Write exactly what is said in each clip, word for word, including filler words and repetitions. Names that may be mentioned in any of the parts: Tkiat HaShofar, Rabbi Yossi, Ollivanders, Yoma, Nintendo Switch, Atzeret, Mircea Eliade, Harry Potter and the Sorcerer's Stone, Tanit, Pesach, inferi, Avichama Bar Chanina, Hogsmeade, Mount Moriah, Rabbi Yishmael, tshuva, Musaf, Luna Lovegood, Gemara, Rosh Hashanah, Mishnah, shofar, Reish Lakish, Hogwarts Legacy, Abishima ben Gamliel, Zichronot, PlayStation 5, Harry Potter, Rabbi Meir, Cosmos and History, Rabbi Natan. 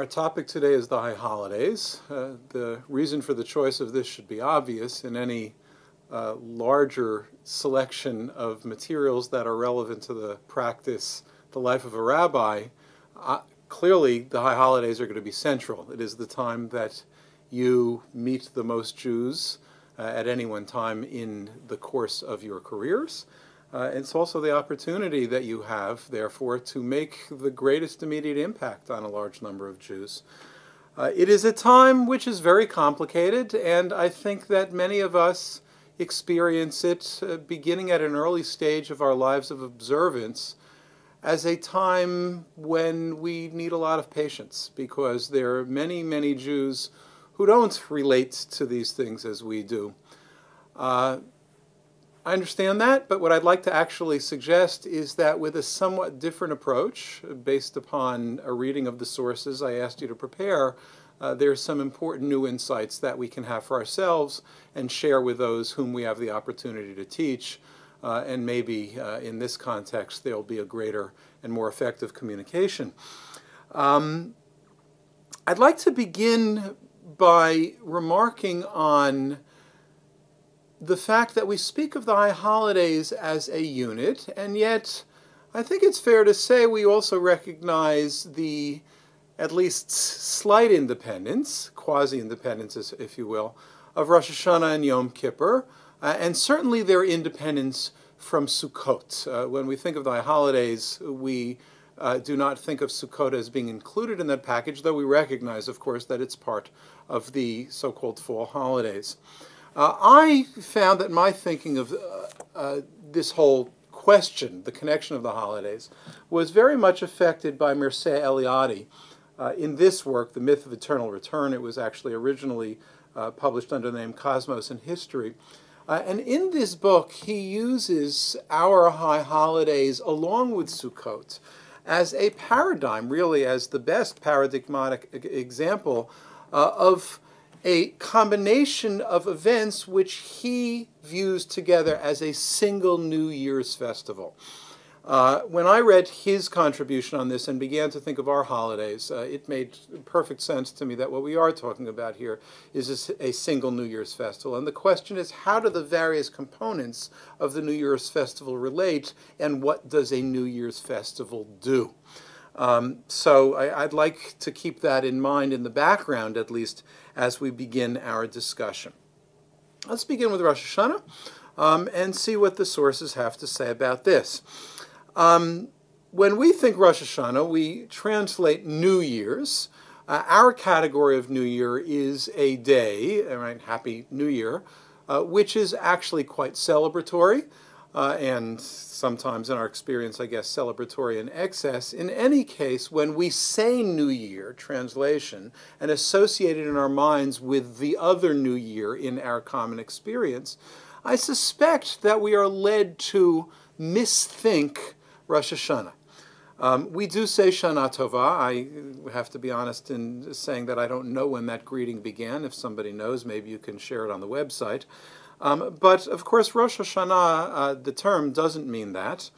Our topic today is the high holidays. Uh, the reason for the choice of this should be obvious in any uh, larger selection of materials that are relevant to the practice, the life of a rabbi. Uh, clearly, the high holidays are going to be central. It is the time that you meet the most Jews uh, at any one time in the course of your careers. Uh, it's also the opportunity that you have, therefore, to make the greatest immediate impact on a large number of Jews. Uh, it is a time which is very complicated, and I think that many of us experience it uh, beginning at an early stage of our lives of observance as a time when we need a lot of patience, because there are many, many Jews who don't relate to these things as we do. Uh, I understand that, but what I'd like to actually suggest is that with a somewhat different approach, based upon a reading of the sources I asked you to prepare, uh, there are some important new insights that we can have for ourselves and share with those whom we have the opportunity to teach, uh, and maybe uh, in this context there will be a greater and more effective communication. Um, I'd like to begin by remarking on the fact that we speak of the high holidays as a unit, and yet I think it's fair to say we also recognize the at least slight independence, quasi-independence, if you will, of Rosh Hashanah and Yom Kippur, uh, and certainly their independence from Sukkot. Uh, when we think of the high holidays, we uh, do not think of Sukkot as being included in that package, though we recognize, of course, that it's part of the so-called fall holidays. Uh, I found that my thinking of uh, uh, this whole question, the connection of the holidays, was very much affected by Mircea Eliade. Uh, in this work, The Myth of Eternal Return, it was actually originally uh, published under the name Cosmos and History. Uh, and in this book, he uses our high holidays, along with Sukkot, as a paradigm, really as the best paradigmatic example uh, of a combination of events which he views together as a single New Year's festival. Uh, when I read his contribution on this and began to think of our holidays, uh, it made perfect sense to me that what we are talking about here is a, a single New Year's festival. And the question is, how do the various components of the New Year's festival relate, and what does a New Year's festival do? Um, so I, I'd like to keep that in mind in the background, at least, as we begin our discussion. Let's begin with Rosh Hashanah um, and see what the sources have to say about this. Um, when we think Rosh Hashanah, we translate New Year's. Uh, our category of New Year is a day, right, Happy New Year, uh, which is actually quite celebratory. Uh, and sometimes in our experience, I guess, celebratory in excess. In any case, when we say New Year, translation, and associate it in our minds with the other New Year in our common experience, I suspect that we are led to misthink Rosh Hashanah. Um, we do say Shana Tovah. I have to be honest in saying that I don't know when that greeting began. If somebody knows, maybe you can share it on the website. Um, but, of course, Rosh Hashanah, uh, the term, doesn't mean that.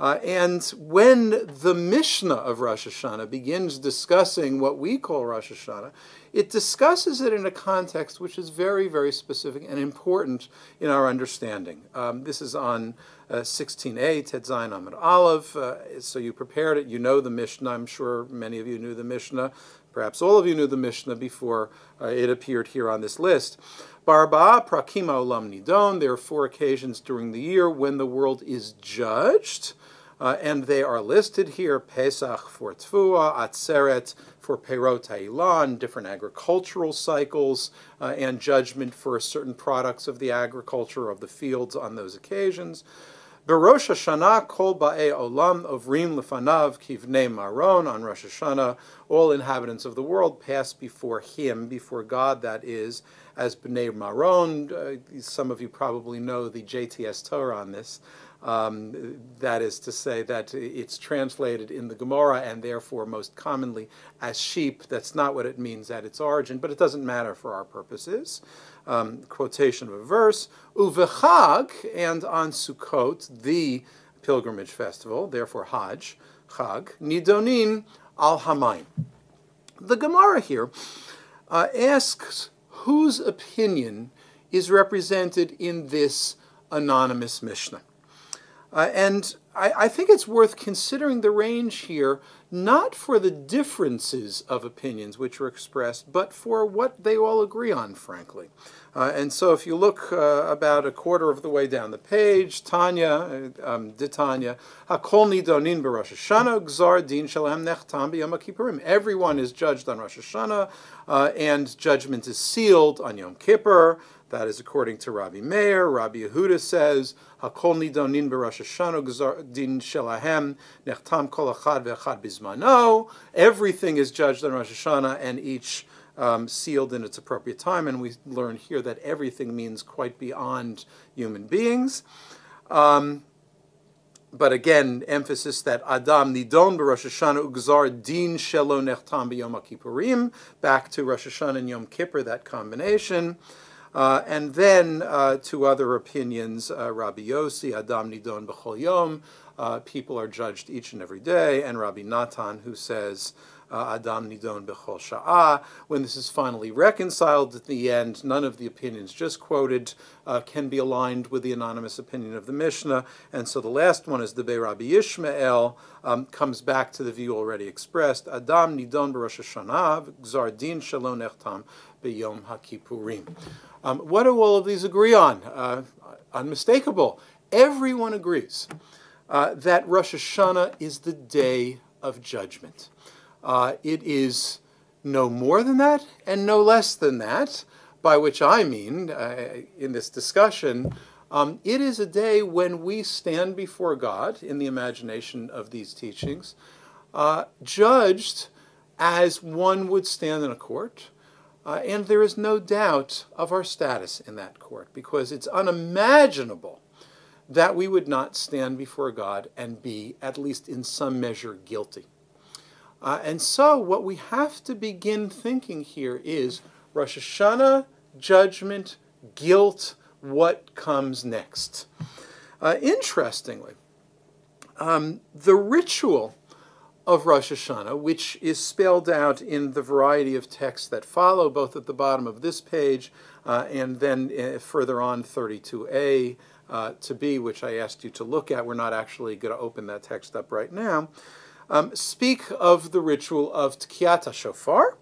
Uh, and when the Mishnah of Rosh Hashanah begins discussing what we call Rosh Hashanah, it discusses it in a context which is very, very specific and important in our understanding. Um, this is on uh, sixteen A, Ted Zayin Amud Aleph. Uh, so you prepared it. You know the Mishnah. I'm sure many of you knew the Mishnah. Perhaps all of you knew the Mishnah before uh, it appeared here on this list. Barba'a prakim ha'olam nidon. There are four occasions during the year when the world is judged, uh, and they are listed here: Pesach for tefuah, Atzeret for perot ha'ilan, different agricultural cycles, uh, and judgment for certain products of the agriculture of the fields on those occasions. Berosh Hashanah kol ba'ei olam ovrim lefanav kivnei maron. On Rosh Hashanah, all inhabitants of the world pass before him, before God, that is, as b'nei maron. Uh, some of you probably know the J T S Torah on this. Um, that is to say that it's translated in the Gemara and therefore most commonly as sheep. That's not what it means at its origin, but it doesn't matter for our purposes. Um, quotation of a verse, Uvechag, and on Sukkot, the pilgrimage festival, therefore Hajj, Chag, Nidonin al Hamayim. the Gemara here uh, asks whose opinion is represented in this anonymous Mishnah. Uh, and I, I think it's worth considering the range here, not for the differences of opinions which are expressed, but for what they all agree on, frankly. Uh, and so if you look uh, about a quarter of the way down the page, Tanya, um, Ditanya, Hakol Nidonin B'Rosh Hashanah, Gzar Din Shalem Nechtam B'Yom Kippurim. Everyone is judged on Rosh Hashanah, uh, and judgment is sealed on Yom Kippur. That is according to Rabbi Meir. Rabbi Yehuda says, "Hakol nidonin b'Rosh Hashanah gzar din shelahem nechtam kol achad ve'achad bizmano." Everything is judged on Rosh Hashanah, and each um, sealed in its appropriate time. And we learn here that everything means quite beyond human beings. Um, But again, emphasis that Adam Nidon b'Rosh Hashanah u'gzar din shelo nechtam b'Yom Kippurim. Back to Rosh Hashanah and Yom Kippur, that combination. Uh, and then uh, two other opinions, uh, Rabbi Yossi, Adam Nidon B'chol Yom, uh, people are judged each and every day, and Rabbi Natan, who says, uh, Adam Nidon B'chol Sha'ah. When this is finally reconciled at the end, none of the opinions just quoted uh, can be aligned with the anonymous opinion of the Mishnah, and so the last one is the Bei Rabbi Yishmael, um, comes back to the view already expressed, Adam Nidon B'Rosh Hashanah, Gzar Din Shelo Nechtam B'Yom HaKippurim. Um, what do all of these agree on? Uh, unmistakable. Everyone agrees uh, that Rosh Hashanah is the day of judgment. Uh, it is no more than that and no less than that, by which I mean, uh, in this discussion, um, it is a day when we stand before God, in the imagination of these teachings, uh, judged as one would stand in a court. Uh, and there is no doubt of our status in that court, because it's unimaginable that we would not stand before God and be, at least in some measure, guilty. Uh, and so what we have to begin thinking here is Rosh Hashanah, judgment, guilt, what comes next? Uh, interestingly, um, the ritual of Rosh Hashanah, which is spelled out in the variety of texts that follow, both at the bottom of this page uh, and then uh, further on thirty-two A uh, to B, which I asked you to look at. We're not actually going to open that text up right now. Um, speak of the ritual of Tkiat HaShofar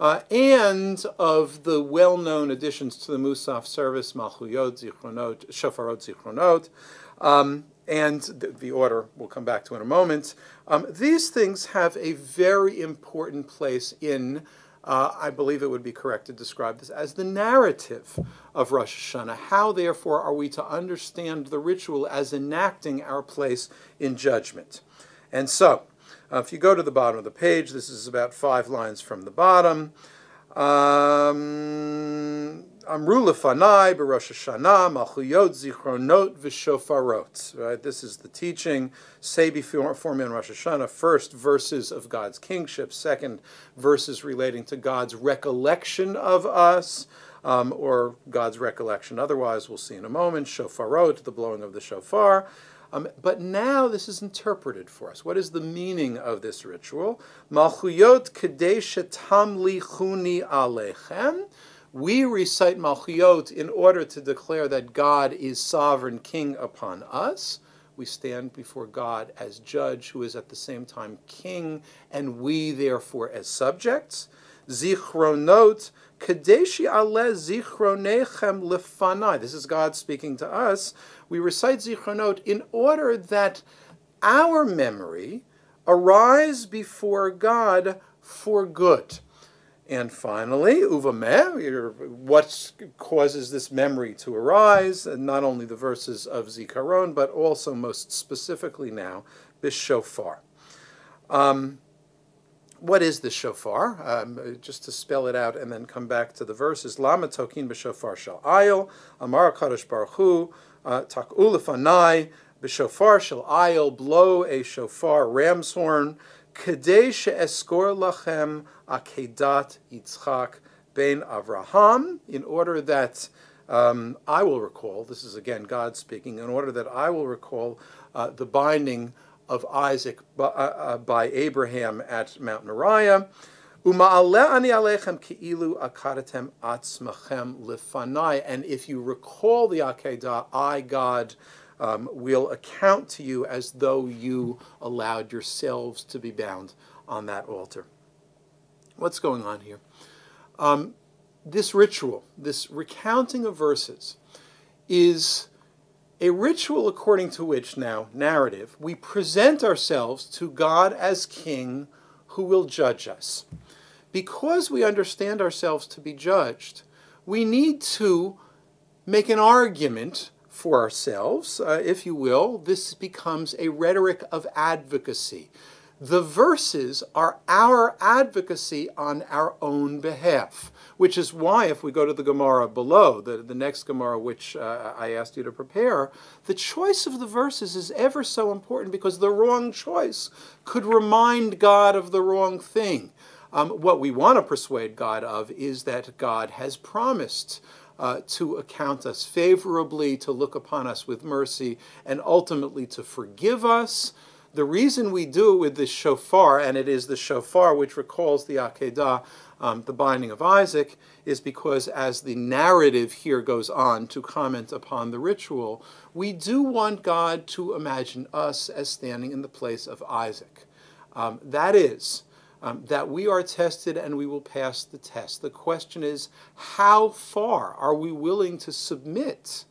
uh, and of the well-known additions to the Musaf service, Malchuyot, Zichronot, Shofarot, Zichronot, um, and the order we'll come back to in a moment. Um, these things have a very important place in, uh, I believe it would be correct to describe this as the narrative of Rosh Hashanah. How, therefore, are we to understand the ritual as enacting our place in judgment? And so, uh, if you go to the bottom of the page, this is about five lines from the bottom. Um, Amru lefanai b'Rosh Hashanah Malchuyot Zichronot v'Shofarot. Right? This is the teaching. Say before me on Rosh Hashanah, first verses of God's kingship, second verses relating to God's recollection of us, um, or God's recollection otherwise, we'll see in a moment. Shofarot, the blowing of the shofar. Um, but now this is interpreted for us. What is the meaning of this ritual? Malchuyot kedei shetam lichuni alechem. We recite Malchuyot in order to declare that God is sovereign king upon us. We stand before God as judge, who is at the same time king, and we therefore as subjects. Zichronot kadeshi ale zichronechem lefanai. This is God speaking to us. We recite Zichronot in order that our memory arise before God for good. And finally, uvameh, what causes this memory to arise, and not only the verses of Zikaron, but also most specifically now, this shofar. Um, what is this shofar? Um, just to spell it out and then come back to the verses. Lama tokin b'shofar shel ayil, amar kadosh baruch hu, tak'u lefanai, b'shofar shel ayil, blow a shofar, ram's horn, Kedei she'eskor lachem akedat Yitzchak ben Avraham, in order that um, I will recall, this is again God speaking, in order that I will recall uh, the binding of Isaac by, uh, by Abraham at Mount Moriah, And if you recall the Akedah, I, God, um, will account to you as though you allowed yourselves to be bound on that altar. What's going on here? Um, this ritual, this recounting of verses, is a ritual according to which, now, narrative, we present ourselves to God as King who will judge us. Because we understand ourselves to be judged, we need to make an argument for ourselves, uh, if you will. This becomes a rhetoric of advocacy. The verses are our advocacy on our own behalf, which is why if we go to the Gemara below, the, the next Gemara which uh, I asked you to prepare, the choice of the verses is ever so important because the wrong choice could remind God of the wrong thing. Um, what we want to persuade God of is that God has promised uh, to account us favorably, to look upon us with mercy, and ultimately to forgive us. The reason we do it with the shofar, and it is the shofar which recalls the Akedah, um, the binding of Isaac, is because as the narrative here goes on to comment upon the ritual, we do want God to imagine us as standing in the place of Isaac. Um, that is, um, that we are tested and we will pass the test. The question is, how far are we willing to submit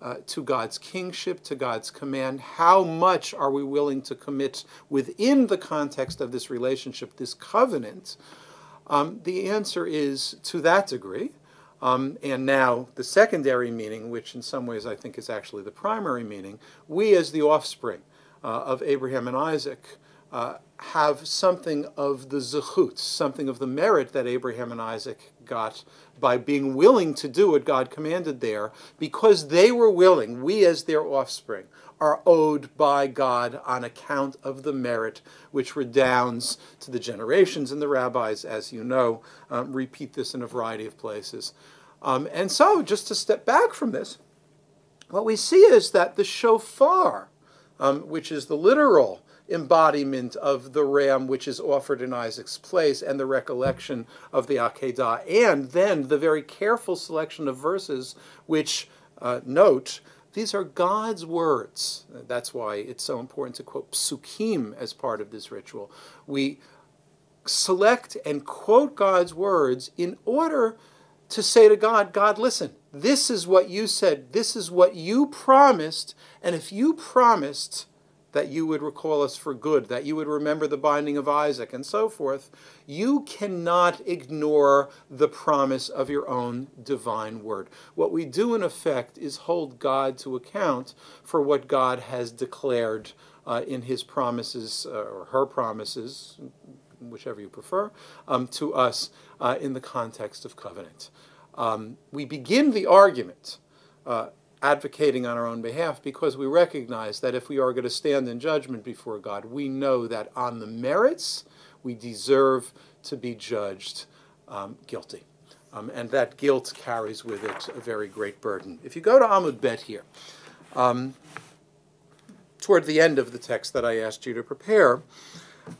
Uh, to God's kingship, to God's command? How much are we willing to commit within the context of this relationship, this covenant? Um, the answer is to that degree. Um, and now the secondary meaning, which in some ways I think is actually the primary meaning, we as the offspring uh, of Abraham and Isaac uh, have something of the zechut, something of the merit that Abraham and Isaac got by being willing to do what God commanded there, because they were willing. We as their offspring are owed by God on account of the merit which redounds to the generations, and the rabbis, as you know, um, repeat this in a variety of places. Um, and so, just to step back from this, what we see is that the shofar, um, which is the literal embodiment of the ram which is offered in Isaac's place and the recollection of the Akedah, and then the very careful selection of verses which uh, note these are God's words. That's why it's so important to quote psukim as part of this ritual. We select and quote God's words in order to say to God, God, listen, this is what you said, this is what you promised, and if you promised that you would recall us for good, that you would remember the binding of Isaac, and so forth, you cannot ignore the promise of your own divine word. What we do, in effect, is hold God to account for what God has declared uh, in his promises, uh, or her promises, whichever you prefer, um, to us uh, in the context of covenant. Um, we begin the argument uh, advocating on our own behalf because we recognize that if we are going to stand in judgment before God, we know that on the merits we deserve to be judged um, guilty. Um, and that guilt carries with it a very great burden. If you go to Amud Bet here, um, toward the end of the text that I asked you to prepare,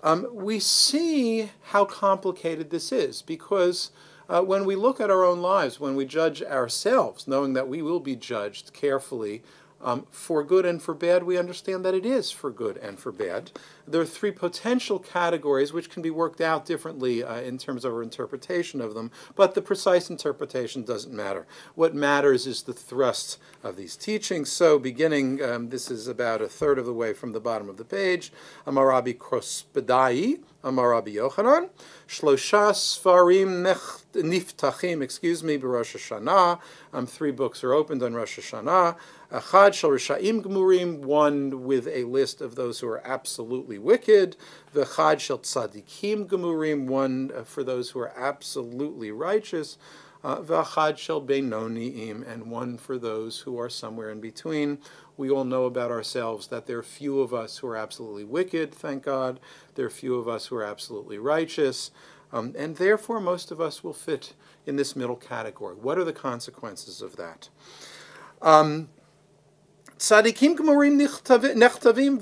um, we see how complicated this is because Uh, when we look at our own lives, when we judge ourselves, knowing that we will be judged carefully um, for good and for bad, we understand that it is for good and for bad. There are three potential categories which can be worked out differently uh, in terms of our interpretation of them, but the precise interpretation doesn't matter. What matters is the thrust of these teachings. So beginning, um, this is about a third of the way from the bottom of the page, Amar Rabbi Krospedai, Amar Rabbi Yochanan, Shlosha Sfarim Niftachim, excuse me, B'Rosh Hashanah, um, three books are opened on Rosh Hashanah, Achad Shal Rishaim Gmurim, one with a list of those who are absolutely wicked, V'chad shel tzadikim gemurim, one uh, for those who are absolutely righteous, uh, V'chad shel benoniim, and one for those who are somewhere in between. We all know about ourselves that there are few of us who are absolutely wicked, thank God. There are few of us who are absolutely righteous. Um, and therefore, most of us will fit in this middle category. What are the consequences of that? Um, Tzadikim Gemurim Nechtavim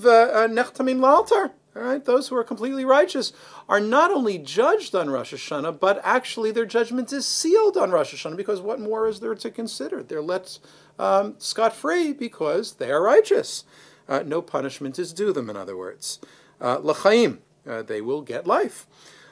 La'altar. All right, those who are completely righteous are not only judged on Rosh Hashanah, but actually their judgment is sealed on Rosh Hashanah, because what more is there to consider? They're let um, scot-free because they are righteous. Uh, no punishment is due them, in other words. Uh, L'chaim, uh, they will get life.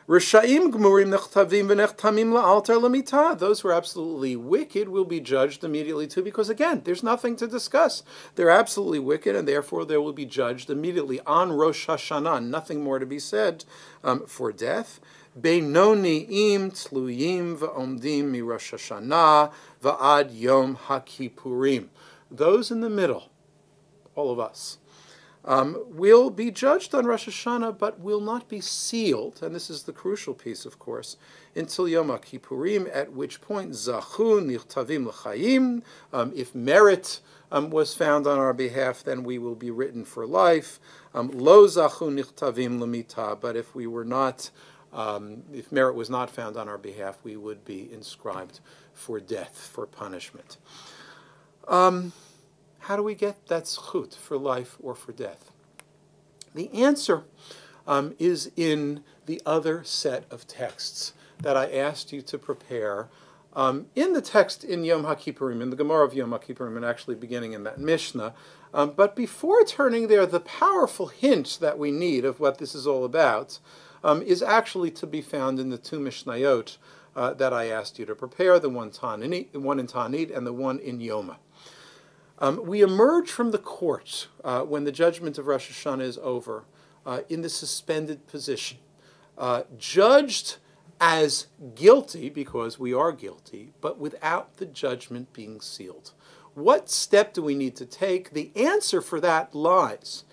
Rishaim gmurim nechtavim v'nechtamim la'altar l'mitah. Those who are absolutely wicked will be judged immediately too, because again, there's nothing to discuss. They're absolutely wicked, and therefore they will be judged immediately on Rosh Hashanah. Nothing more to be said um, for death. Benoniim tluyim v'omdim mi Rosh Hashanah v'ad Yom HaKippurim. Those in the middle, all of us, Um, will be judged on Rosh Hashanah, but will not be sealed, and this is the crucial piece, of course, until Yom Kippurim, at which point, Zachu Nichtavim L'chaim, um, if merit um, was found on our behalf, then we will be written for life. Lo Zachu Nichtavim L'mitah, but if we were not, um, if merit was not found on our behalf, we would be inscribed for death, for punishment. Um... How do we get that zchut, for life or for death? The answer um, is in the other set of texts that I asked you to prepare. Um, in the text in Yom HaKippurim, in the Gemara of Yom HaKippurim, and actually beginning in that Mishnah, um, but before turning there, the powerful hint that we need of what this is all about um, is actually to be found in the two Mishnayot uh, that I asked you to prepare, the one, Tanit, one in Tanit and the one in Yoma. Um, we emerge from the court uh, when the judgment of Rosh Hashanah is over uh, in the suspended position, uh, judged as guilty, because we are guilty, but without the judgment being sealed. What step do we need to take? The answer for that lies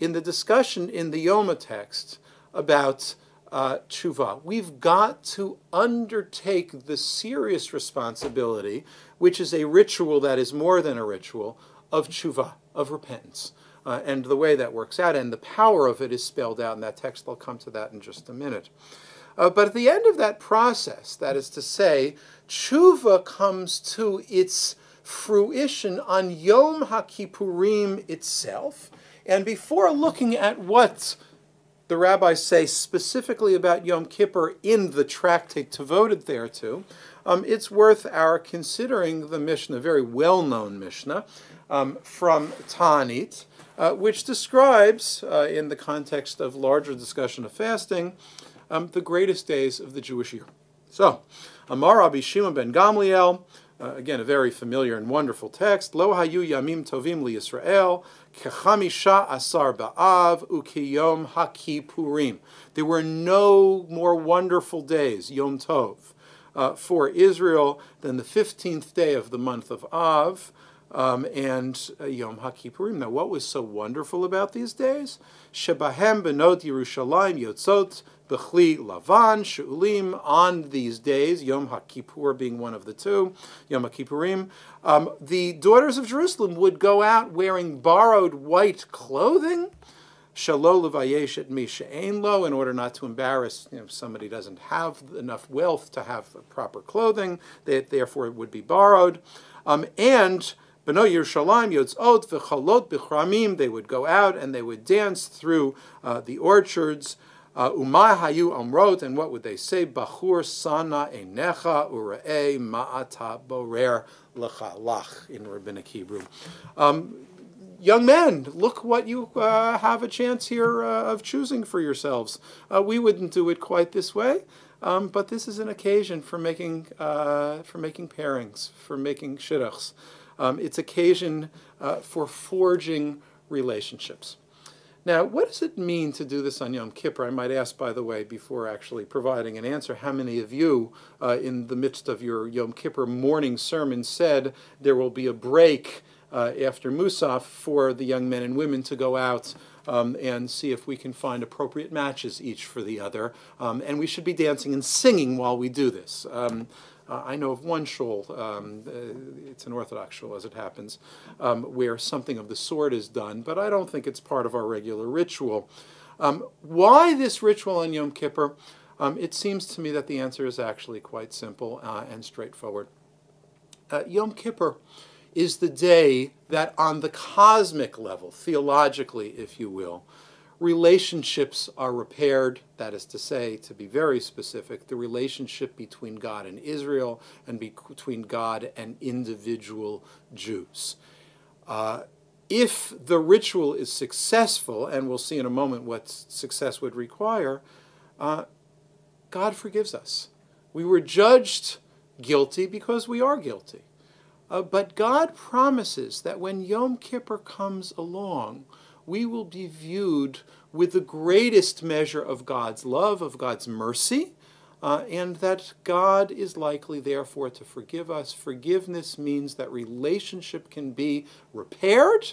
in the discussion in the Yoma text about Uh, tshuva. We've got to undertake the serious responsibility, which is a ritual that is more than a ritual, of tshuva, of repentance. Uh, and the way that works out and the power of it is spelled out in that text. I'll come to that in just a minute. Uh, but at the end of that process, that is to say, tshuva comes to its fruition on Yom HaKippurim itself. And before looking at what the rabbis say specifically about Yom Kippur in the tractate devoted thereto, um, it's worth our considering the Mishnah, very well-known Mishnah, um, from Tanit, uh, which describes, uh, in the context of larger discussion of fasting, um, the greatest days of the Jewish year. So, Amar Abishima ben Gamliel, Uh, again, a very familiar and wonderful text. Lo hayu yamim tovim li Yisrael kechamisha asar ba'av ukiyom hakipurim. There were no more wonderful days, Yom Tov, uh, for Israel than the fifteenth day of the month of Av um, and uh, Yom HaKippurim. Now, what was so wonderful about these days? Shebahem benot Yerushalayim yotzot Bechli Lavan Sheulim. On these days, Yom HaKippur being one of the two, Yom HaKippurim, um, the daughters of Jerusalem would go out wearing borrowed white clothing, Shalo Levayesh et Mi She'ein Lo, in order not to embarrass, you know, if somebody doesn't have enough wealth to have proper clothing, they, therefore it would be borrowed. Um, and Beno Yerushalayim Yotzot V'Chalot B'Chramim, they would go out and they would dance through uh, the orchards. Uma hayu amrot, and what would they say? Bachur sana enecha ura'e ma'ata borer lechalach, in Rabbinic Hebrew. Um, young men, look what you uh, have a chance here uh, of choosing for yourselves. Uh, we wouldn't do it quite this way, um, but this is an occasion for making, uh, for making pairings, for making shidduchs. Um, it's occasion uh, for forging relationships. Now, what does it mean to do this on Yom Kippur? I might ask, by the way, before actually providing an answer, how many of you, uh, in the midst of your Yom Kippur morning sermon, said there will be a break uh, after Musaf for the young men and women to go out um, and see if we can find appropriate matches each for the other? Um, and we should be dancing and singing while we do this. Um, Uh, I know of one shul, um, uh, it's an Orthodox shul as it happens, um, where something of the sort is done, but I don't think it's part of our regular ritual. Um, why this ritual on Yom Kippur? Um, it seems to me that the answer is actually quite simple uh, and straightforward. Uh, Yom Kippur is the day that on the cosmic level, theologically if you will, relationships are repaired, that is to say, to be very specific, the relationship between God and Israel and between God and individual Jews. Uh, if the ritual is successful, and we'll see in a moment what success would require, uh, God forgives us. We were judged guilty because we are guilty. Uh, but God promises that when Yom Kippur comes along, we will be viewed with the greatest measure of God's love, of God's mercy, uh, and that God is likely, therefore, to forgive us. Forgiveness means that relationship can be repaired,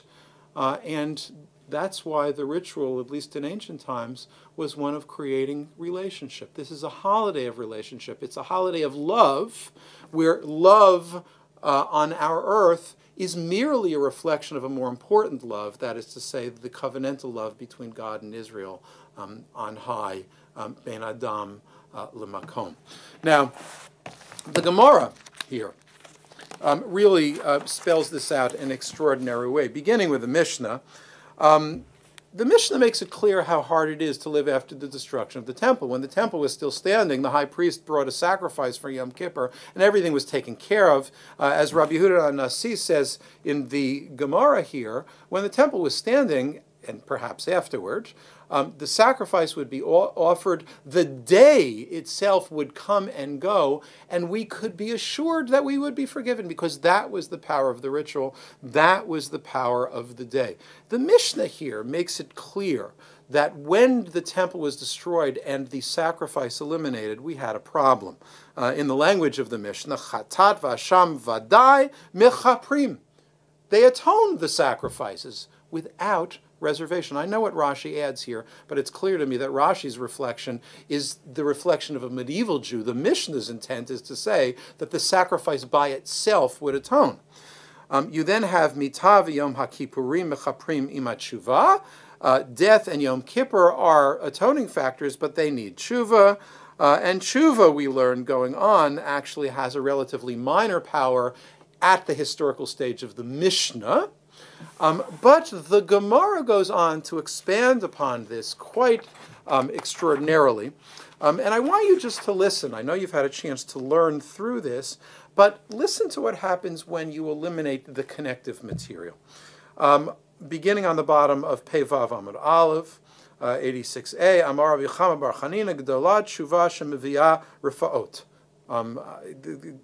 uh, and that's why the ritual, at least in ancient times, was one of creating relationship. This is a holiday of relationship. It's a holiday of love, where love Uh, on our earth is merely a reflection of a more important love, that is to say, the covenantal love between God and Israel um, on high, um, Ben Adam uh, Lemakom. Now, the Gemara here um, really uh, spells this out in an extraordinary way, beginning with the Mishnah. Um, The Mishnah makes it clear how hard it is to live after the destruction of the temple. When the temple was still standing, the high priest brought a sacrifice for Yom Kippur, and everything was taken care of. Uh, as Rabbi Yehuda HaNasi says in the Gemara here, when the temple was standing, and perhaps afterward, um, the sacrifice would be offered, the day itself would come and go, and we could be assured that we would be forgiven, because that was the power of the ritual, that was the power of the day. The Mishnah here makes it clear that when the temple was destroyed and the sacrifice eliminated, we had a problem. Uh, in the language of the Mishnah, chatat v'asham vadai mechaprim. They atoned the sacrifices without reservation. I know what Rashi adds here, but it's clear to me that Rashi's reflection is the reflection of a medieval Jew. The Mishnah's intent is to say that the sacrifice by itself would atone. Um, you then have mitah v'yom ha'kippurim mechaprim im ha'tshuva. Uh, death and Yom Kippur are atoning factors, but they need tshuva. Uh, and tshuva, we learn going on, actually has a relatively minor power at the historical stage of the Mishnah. Um, but the Gemara goes on to expand upon this quite um, extraordinarily. Um, and I want you just to listen. I know you've had a chance to learn through this, but listen to what happens when you eliminate the connective material. Um, beginning on the bottom of Pei Vav Amud Aleph, uh, eighty-six A, Amar Avichama Bar Chanina Gdola Tshuva Shemivia Rifa'ot. Um,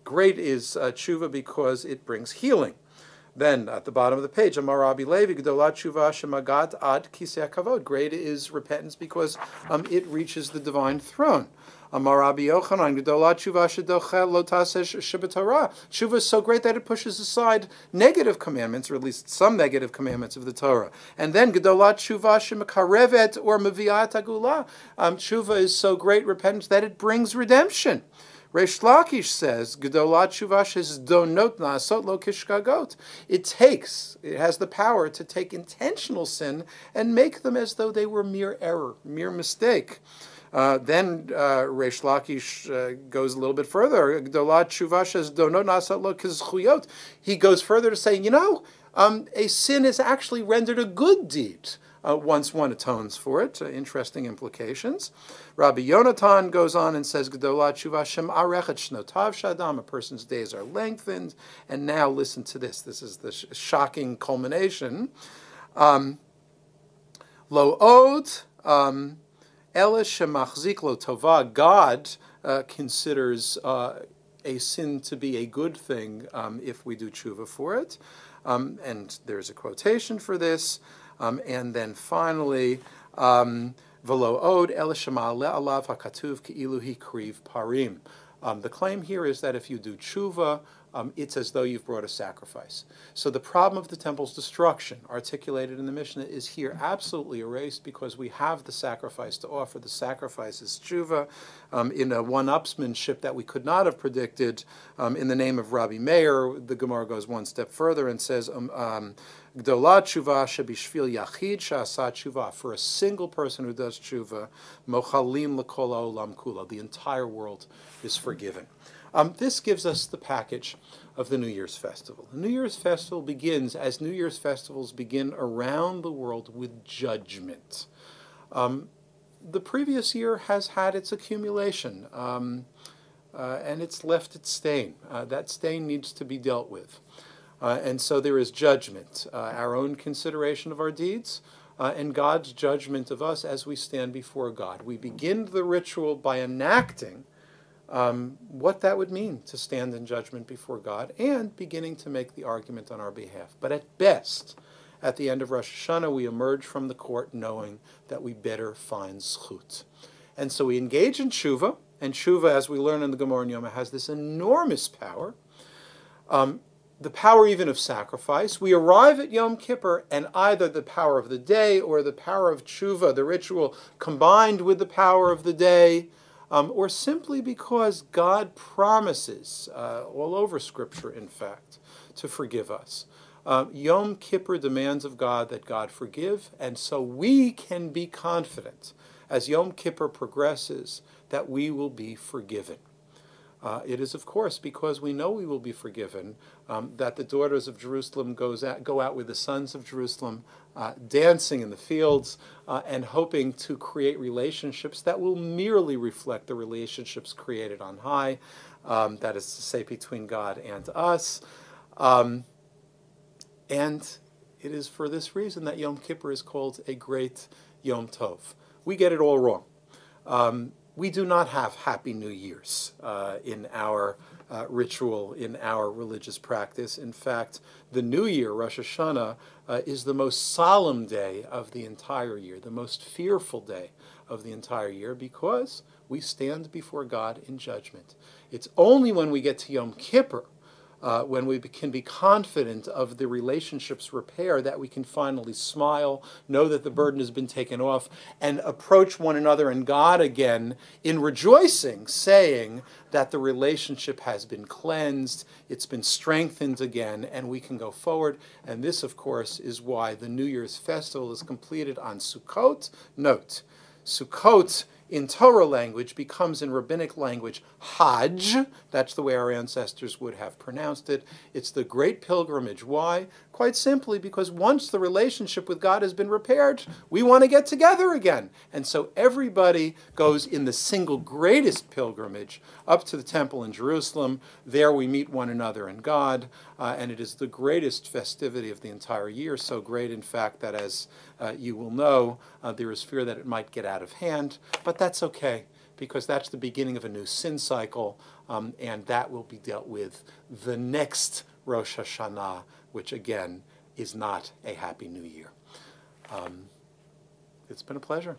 great is uh, tshuva because it brings healing. Then, at the bottom of the page, Amarabi Levi, Gdolat Tshuva Shemagat Ad Kisei HaKavod. Great is repentance because um, it reaches the divine throne. Amarabi Yochanan, Gdolat Tshuva Shedocheh Lo Taseh Shebetorah. Tshuva is so great that it pushes aside negative commandments, or at least some negative commandments of the Torah. And then, Gdolat Tshuva Shemakarevet or Meviat Agula. Um, Tshuva is so great, repentance, that it brings redemption. Reish Lakish says, "Gdolat tshuva shezdonot naasot lo kishkagot." It takes, it has the power to take intentional sin and make them as though they were mere error, mere mistake. Uh, then uh, Reish Lakish uh, goes a little bit further. Gdolat tshuva shezdonot naasot lo kizchuyot. He goes further to say, you know, um, a sin is actually rendered a good deed. Uh, once one atones for it. Uh, interesting implications. Rabbi Natan goes on and says, Gdola tshuva shem'arechet shnotav shadam. A person's days are lengthened. And now listen to this. This is the sh shocking culmination. Um, lo od um, ele shemachzik lo tova. God uh, considers uh, a sin to be a good thing um, if we do tshuva for it. Um, and there's a quotation for this. Um, and then finally, um, um, the claim here is that if you do tshuva, um, it's as though you've brought a sacrifice. So the problem of the temple's destruction, articulated in the Mishnah, is here absolutely erased because we have the sacrifice to offer. The sacrifice is tshuva um, in a one-upsmanship that we could not have predicted. Um, in the name of Rabbi Meir, the Gemara goes one step further and says, um, um, Gdola tshuva shebishvil yachid sha'asa tshuva. For a single person who does tshuva, mochalim lekol ha'olam kula. The entire world is forgiven. Um, this gives us the package of the New Year's Festival. The New Year's Festival begins, as New Year's festivals begin around the world, with judgment. Um, the previous year has had its accumulation, um, uh, and it's left its stain. Uh, that stain needs to be dealt with. Uh, and so there is judgment, uh, our own consideration of our deeds, uh, and God's judgment of us as we stand before God. We begin the ritual by enacting um, what that would mean to stand in judgment before God and beginning to make the argument on our behalf. But at best, at the end of Rosh Hashanah, we emerge from the court knowing that we better find zchut. And so we engage in tshuva, and tshuva, as we learn in the Gemara and Yoma, has this enormous power. Um, the power even of sacrifice. We arrive at Yom Kippur, and either the power of the day or the power of tshuva, the ritual, combined with the power of the day, um, or simply because God promises, uh, all over Scripture, in fact, to forgive us. Uh, Yom Kippur demands of God that God forgive, and so we can be confident, as Yom Kippur progresses, that we will be forgiven. Uh, it is, of course, because we know we will be forgiven, um, that the daughters of Jerusalem goes out, go out with the sons of Jerusalem, uh, dancing in the fields uh, and hoping to create relationships that will merely reflect the relationships created on high, um, that is to say, between God and us. Um, and it is for this reason that Yom Kippur is called a great Yom Tov. We get it all wrong. Um, We do not have Happy New Year's uh, in our uh, ritual, in our religious practice. In fact, the New Year, Rosh Hashanah, uh, is the most solemn day of the entire year, the most fearful day of the entire year, because we stand before God in judgment. It's only when we get to Yom Kippur, uh, when we can be confident of the relationship's repair, that we can finally smile, know that the burden has been taken off, and approach one another and God again in rejoicing, saying that the relationship has been cleansed, it's been strengthened again, and we can go forward. And this, of course, is why the New Year's festival is completed on Sukkot. Note, Sukkot in Torah language becomes, in rabbinic language, Hajj. That's the way our ancestors would have pronounced it. It's the great pilgrimage. Why? Quite simply because once the relationship with God has been repaired, we want to get together again. And so everybody goes in the single greatest pilgrimage up to the temple in Jerusalem. There we meet one another and God, uh, and it is the greatest festivity of the entire year, so great, in fact, that as uh, you will know, uh, there is fear that it might get out of hand. But that's okay, because that's the beginning of a new sin cycle, um, and that will be dealt with the next Rosh Hashanah, which again is not a Happy New Year. Um, it's been a pleasure.